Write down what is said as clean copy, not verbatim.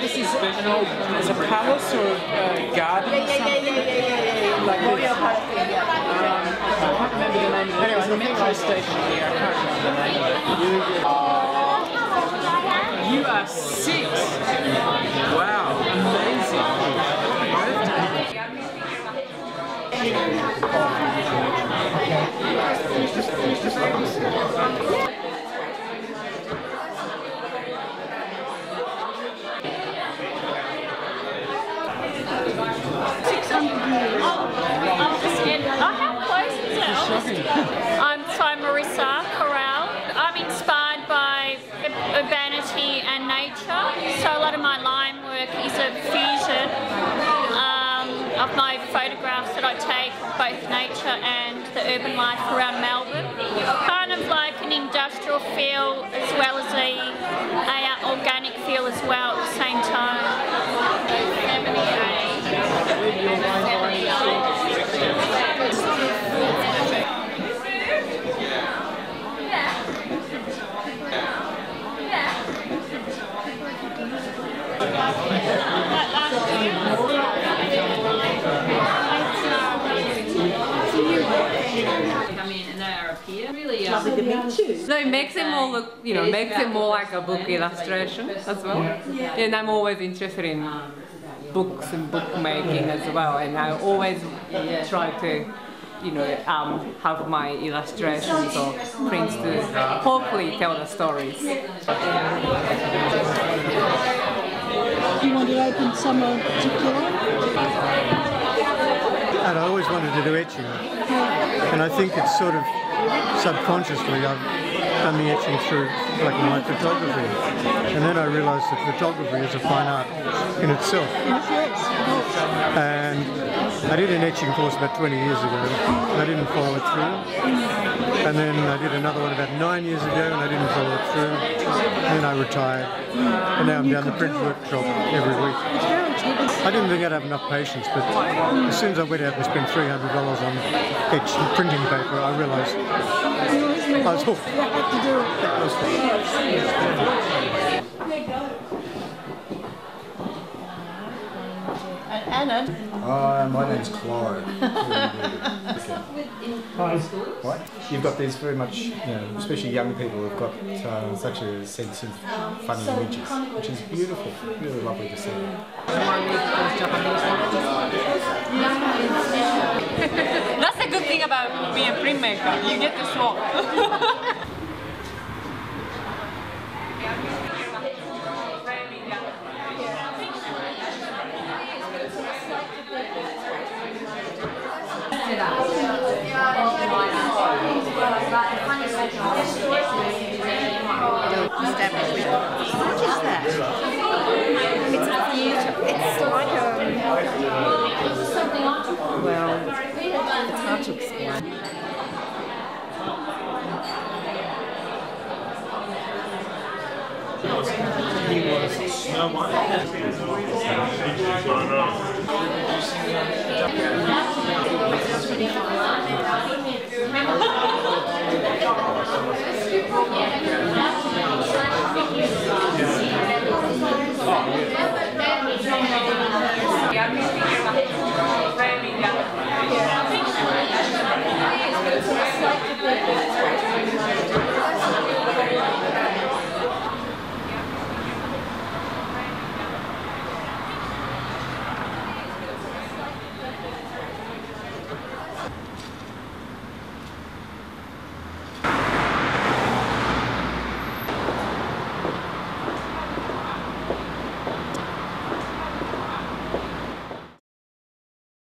does he spend it all? Is it a palace or a garden? Yeah. Like royal palace, I can't remember the name of it. There's a metro station here, I can't remember the name of it. You are 6! Wow, amazing! Birthday! Oh, how close is it? I'm Marisa Corral. I'm inspired by urbanity and nature, so a lot of my line work is a fusion of my photographs that I take of both nature and the urban life around Melbourne. Kind of like an industrial feel as well as an organic feel as well at the same time. Come in and they are up here. Really no, it makes them all look, you know, makes them more like a book illustration as well. Yeah. And I'm always interested in books and bookmaking as well, and I always try to, you know, have my illustrations or prints to hopefully tell the stories. Do you want to open somewhere particular? And I always wanted to do etching, and I think it's sort of subconsciously I've done the etching through black and white photography, and then I realised that photography is a fine art in itself. And I did an etching course about 20 years ago, and I didn't follow it through. And then I did another one about 9 years ago, and I didn't follow it through. And then I retired, and now I'm down the print workshop every week. I didn't think I'd have enough patience, but as soon as I went out and spent $300 on etched printing paper, I realised I was hooked. Anna. Hi, my name's Clive. Hi. What? You've got these very much, you know, especially young people who've got such a sense of funny images, which is beautiful, really lovely to see. That's the good thing about being a printmaker, you get to swap. What is that? It's a theatre. It's like a... Well, it's hard to explain. He was Snow White.